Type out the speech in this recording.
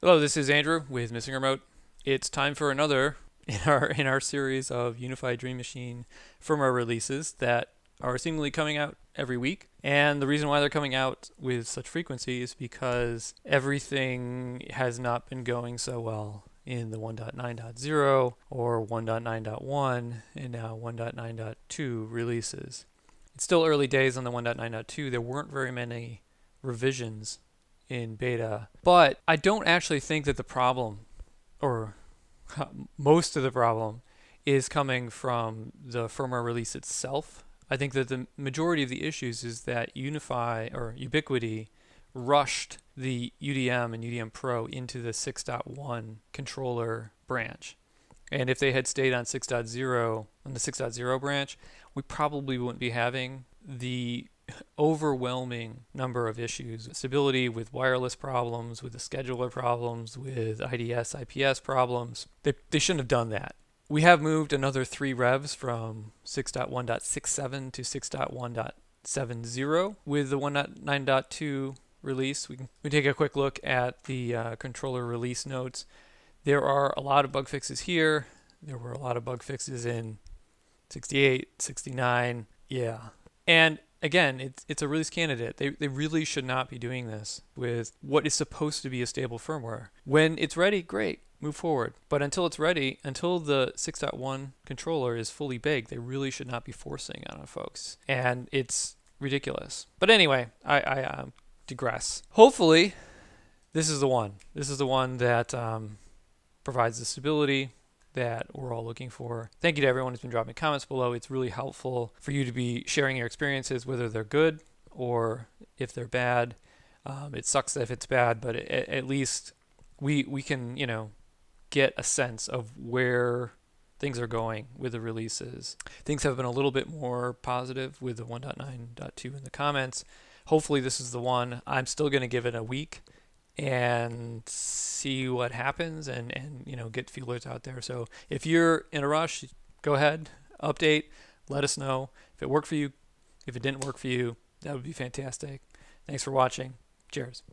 Hello, this is Andrew with Missing Remote. It's time for another in our series of Unified Dream Machine firmware releases that are seemingly coming out every week. And the reason why they're coming out with such frequency is because everything has not been going so well in the 1.9.0 or 1.9.1 and now 1.9.2 releases. It's still early days on the 1.9.2. There weren't very many revisions in beta, but I don't actually think that the problem, or most of the problem, is coming from the firmware release itself. I think that the majority of the issues is that Ubiquiti rushed the UDM and UDM Pro into the 6.1 controller branch. And if they had stayed on 6.0, on the 6.0 branch, we probably wouldn't be having the overwhelming number of issues with stability, with wireless problems, with the scheduler problems, with IDS, IPS problems. They shouldn't have done that. We have moved another 3 revs from 6.1.67 to 6.1.70 with the 1.9.2 release. We take a quick look at the controller release notes. There are a lot of bug fixes here. There were a lot of bug fixes in 68, 69, yeah. And again, it's a release candidate. They really should not be doing this with what is supposed to be a stable firmware. When it's ready, great, move forward. But until it's ready, until the 6.1 controller is fully baked, they really should not be forcing on it, folks. And it's ridiculous. But anyway, I digress. Hopefully, this is the one. This is the one that provides the stability that we're all looking for. Thank you to everyone who's been dropping comments below. It's really helpful for you to be sharing your experiences, whether they're good or if they're bad. It sucks if it's bad, but at least we can, you know, get a sense of where things are going with the releases. Things have been a little bit more positive with the 1.9.2 in the comments. Hopefully this is the one. I'm still going to give it a week and see what happens, and you know, get feelers out there. So if you're in a rush, go ahead, update, let us know if it worked for you. If it didn't work for you, that would be fantastic. Thanks for watching. Cheers.